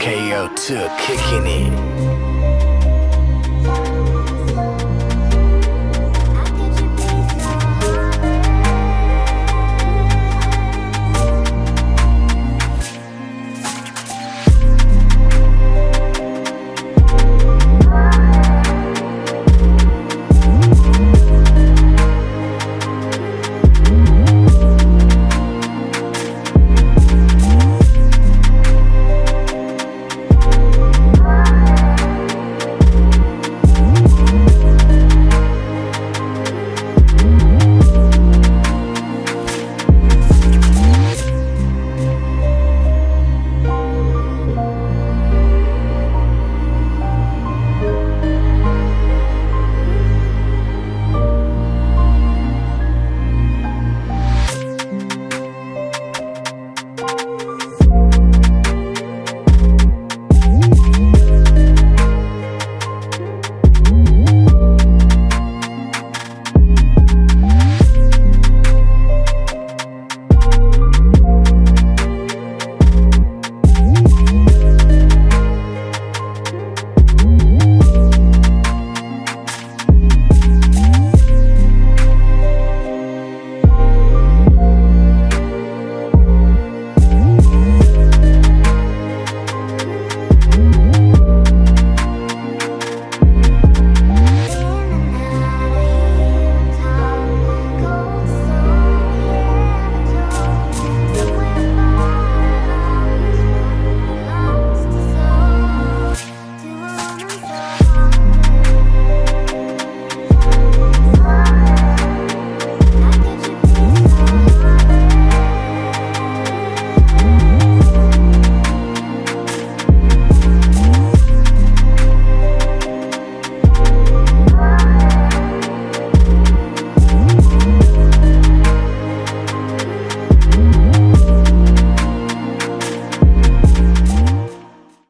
KL2 kicking it.